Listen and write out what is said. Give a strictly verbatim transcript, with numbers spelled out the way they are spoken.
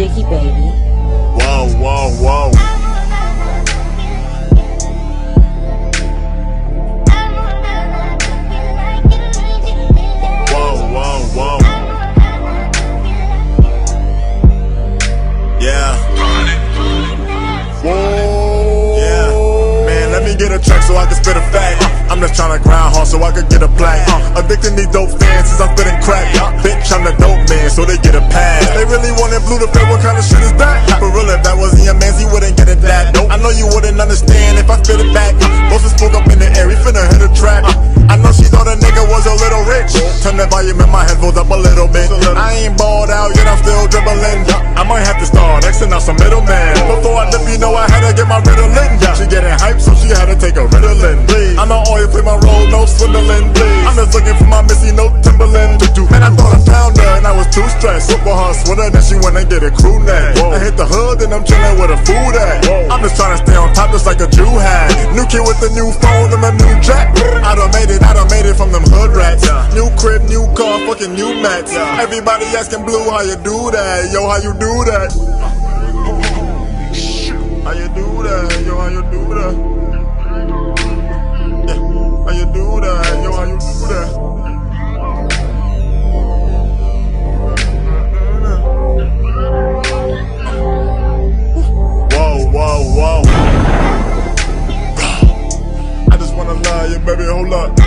jiggy baby. Whoa, whoa, whoa. Get a check so I can spit a fact. I'm just tryna grind hard so I can get a plaque. Addicting these dope fans since I'm spitting crack. Bitch, I'm the dope man, so they get a pass. They really want it blue to fit, what kind of shit is that? For real, if that wasn't your man, he wouldn't get it that. I know you wouldn't understand if I spit it back. Bosses spoke up in the air, he finna hit a trap. I know she thought a nigga was a little rich. Turn the volume in my headphones up a little bit. I ain't balled out yet, I'm still dribbling. I might have to start Xing out some middleman. Before I dip, you know I had to get my Ritalin. She getting hyped, so she had to take a Ritalin. I know all you play my role, no swindling. I'm just looking for my missy, no Timberland. Man, I thought I found her and I was too stressed. Super hard sweater, then she went and get a crew neck. I hit the hood and I'm chilling with a food at. I'm just trying to stay on top just like a Jew hat. New kid with a new phone and a new jack. I done made it, I done made it from them hood rats. New crib, new car, fucking new mats. Everybody asking Blue how you do that. Yo, how you do that? How you do that? Yo, how you do that? Yeah. How you do that? Yo, how you do that? Whoa, whoa, whoa. I just wanna love you, baby, hold up.